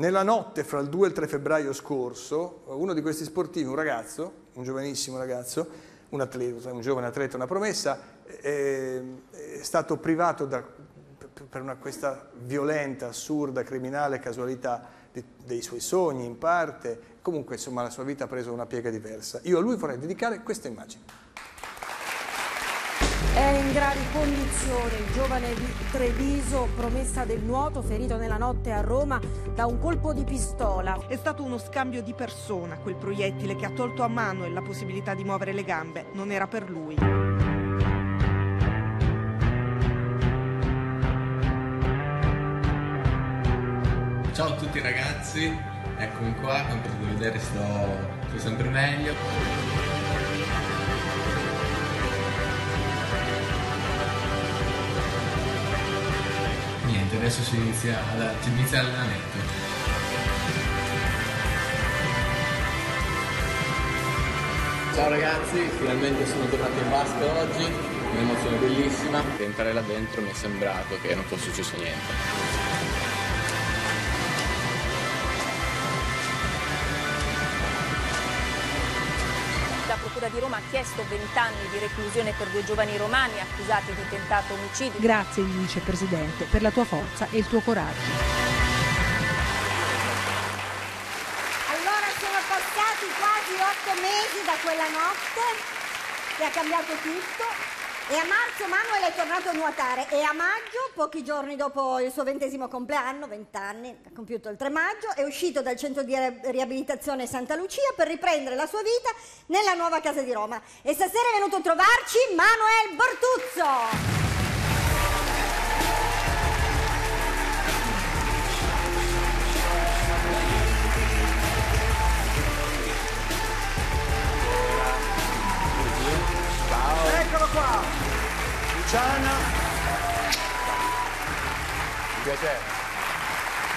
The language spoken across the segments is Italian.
Nella notte fra il 2 e il 3 febbraio scorso, uno di questi sportivi, un ragazzo, un giovanissimo ragazzo, un atleta, un giovane atleta, una promessa, è stato privato per questa violenta, assurda, criminale casualità dei suoi sogni in parte. Comunque, insomma, la sua vita ha preso una piega diversa. Io a lui vorrei dedicare questa immagine. È in gravi condizioni il giovane di Treviso, promessa del nuoto, ferito nella notte a Roma da un colpo di pistola. È stato uno scambio di persona, quel proiettile che ha tolto a Manuel la possibilità di muovere le gambe. Non era per lui. Ciao a tutti ragazzi, eccomi qua, come potete vedere sto sempre meglio. Adesso si inizia l'allenamento. Ciao ragazzi, finalmente sono tornato in vasca oggi, un'emozione bellissima. Entrare là dentro mi è sembrato che non fosse successo niente. Di Roma ha chiesto 20 anni di reclusione per due giovani romani accusati di tentato omicidio. Grazie vicepresidente per la tua forza e il tuo coraggio. Allora sono passati quasi 8 mesi da quella notte che ha cambiato tutto. E a marzo Manuel è tornato a nuotare e a maggio, pochi giorni dopo il suo 20° compleanno, 20 anni, ha compiuto il 3 maggio, è uscito dal centro di riabilitazione Santa Lucia per riprendere la sua vita nella nuova casa di Roma. E stasera è venuto a trovarci Manuel Bortuzzo. Eccolo qua, Luciana, un piacere.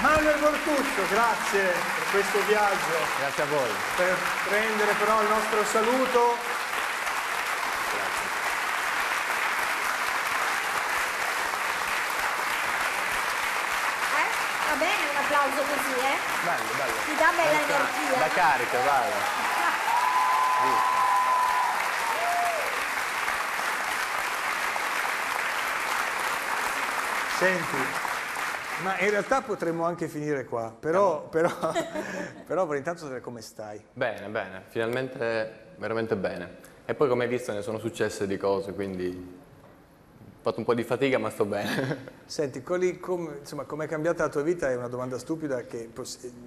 Manuel Bortuzzo, grazie per questo viaggio. Grazie a voi. Per prendere però il nostro saluto. Grazie. Va bene un applauso così, eh? Bello, bello. Ti dà bella energia. La carica, vai. Senti, ma in realtà potremmo anche finire qua, però vorrei intanto sapere come stai. Bene, bene, finalmente veramente bene. E poi come hai visto ne sono successe di cose, quindi ho fatto un po' di fatica ma sto bene. Senti, insomma, com'è cambiata la tua vita è una domanda stupida che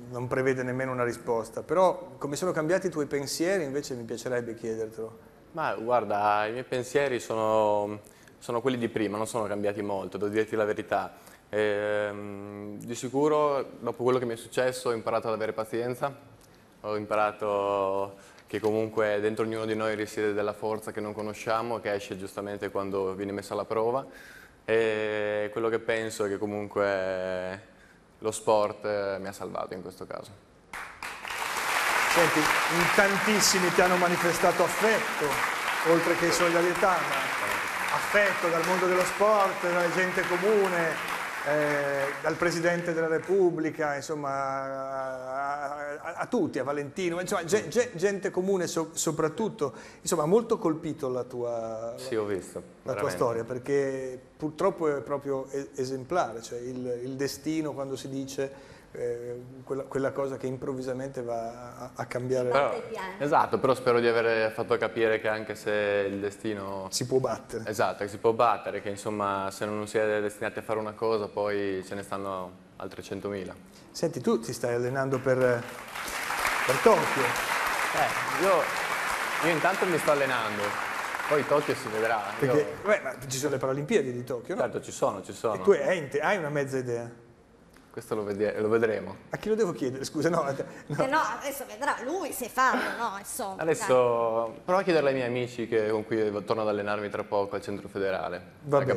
non prevede nemmeno una risposta, però come sono cambiati i tuoi pensieri invece mi piacerebbe chiedertelo. Ma guarda, i miei pensieri sono quelli di prima, non sono cambiati molto, devo dirti la verità. Di sicuro, dopo quello che mi è successo, ho imparato ad avere pazienza, ho imparato che comunque dentro ognuno di noi risiede della forza che non conosciamo, che esce giustamente quando viene messa alla prova. E quello che penso è che comunque lo sport mi ha salvato in questo caso. Senti, in tantissimi ti hanno manifestato affetto, oltre che solidarietà. Affetto dal mondo dello sport, dalla gente comune, dal Presidente della Repubblica, insomma a tutti, a Valentino, insomma gente comune soprattutto. Insomma ha molto colpito la tua storia, perché purtroppo è proprio esemplare, cioè il destino quando si dice quella cosa che improvvisamente va a cambiare. Però spero di aver fatto capire che anche se il destino si può battere, esatto, che si può battere, che insomma se non si è destinati a fare una cosa poi ce ne stanno altre 100.000. Senti, tu ti stai allenando per Tokyo. Io intanto mi sto allenando. Poi Tokyo si vedrà. Perché, ma ci sono le Paralimpiadi di Tokyo, no? Certo, ci sono. E tu hai una mezza idea? Questo lo vedremo. A chi lo devo chiedere? Scusa, no, adesso vedrà lui se farlo, no? Insomma, adesso provo a chiederlo ai miei amici con cui torno ad allenarmi tra poco al centro federale.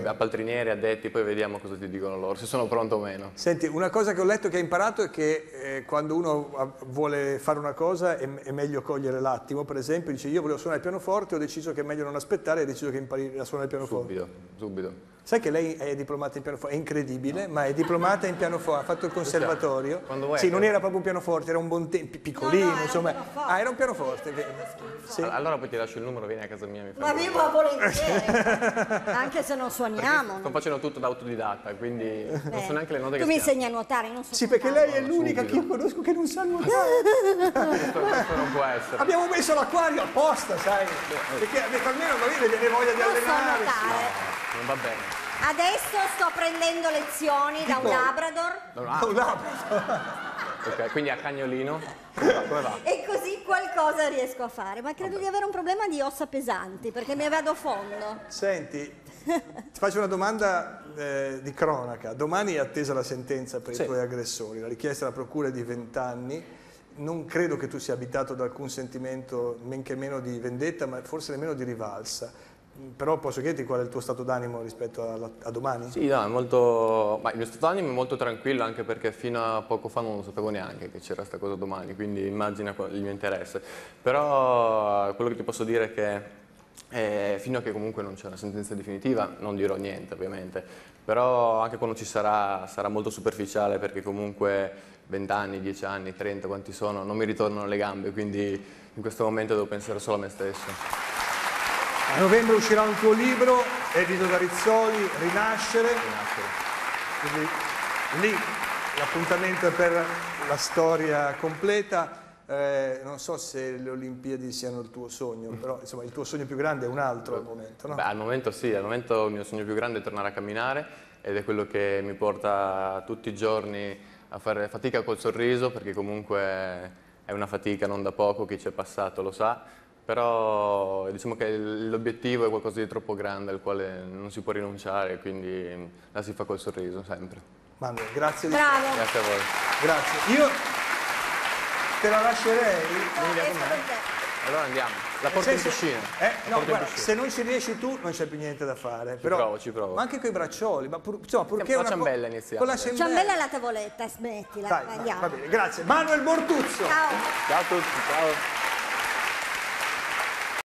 A Paltrinieri, a Detti, poi vediamo cosa ti dicono loro, se sono pronto o meno. Senti, una cosa che ho letto che hai imparato è che quando uno vuole fare una cosa è meglio cogliere l'attimo. Per esempio, dice io volevo suonare il pianoforte, ho deciso che è meglio non aspettare e ho deciso che impari a suonare il pianoforte. Subito, subito. Sai che lei è diplomata in pianoforte, è incredibile, no, ma è diplomata in pianoforte, ha fatto il conservatorio. Sì, non era proprio un pianoforte, era un piccolino, no, no, insomma. Ah, era un pianoforte. Sì. Allora poi ti lascio il numero, vieni a casa mia, mi fai. Ma vivo a volentieri, anche se non suoniamo. Sto facendo tutto da autodidatta, quindi non so neanche le note tu che mi insegni a nuotare, non so. Sì, perché lei è l'unica che io conosco che non sa nuotare. Questo non può essere. Abbiamo messo l'acquario apposta, sai, perché almeno magari viene voglia di allenare. Non va bene. Adesso sto prendendo lezioni da un labrador. Ok, quindi a cagnolino. Come va? E così qualcosa riesco a fare, ma credo di avere un problema di ossa pesanti, perché mi vado fondo. Senti, ti faccio una domanda di cronaca. Domani è attesa la sentenza per i tuoi aggressori. La richiesta della procura è di 20 anni. Non credo che tu sia abitato da alcun sentimento, men che meno di vendetta, ma forse nemmeno di rivalsa. Però posso chiederti qual è il tuo stato d'animo rispetto a domani? Sì, no, è molto... il mio stato d'animo è molto tranquillo, anche perché fino a poco fa non lo sapevo neanche che c'era questa cosa domani, quindi immagina il mio interesse. Però quello che ti posso dire è che fino a che comunque non c'è una sentenza definitiva non dirò niente, ovviamente. Però anche quando ci sarà, sarà molto superficiale, perché comunque 20 anni, 10 anni, 30, quanti sono, non mi ritornano le gambe, quindi in questo momento devo pensare solo a me stesso. A novembre uscirà un tuo libro, edito da Rizzoli, Rinascere. Quindi lì l'appuntamento è per la storia completa. Non so se le Olimpiadi siano il tuo sogno, però insomma il tuo sogno più grande è un altro al momento, no? Beh, al momento sì, al momento il mio sogno più grande è tornare a camminare, ed è quello che mi porta tutti i giorni a fare fatica col sorriso, perché comunque è una fatica non da poco, chi ci è passato lo sa. Però diciamo che l'obiettivo è qualcosa di troppo grande al quale non si può rinunciare, quindi la si fa col sorriso sempre. Manuel, grazie di tutto. Grazie a voi. Grazie. Io te la lascerei. Allora andiamo. La porta in piscina. No, guarda, se non ci riesci tu non c'è più niente da fare. Però, ci provo, ci provo. Ma anche coi braccioli. Ma insomma, purché una ciambella iniziamo. Con la ciambella alla tavoletta, smettila. Dai, andiamo. Va bene, grazie. Manuel Bortuzzo. Ciao. Ciao a tutti, ciao.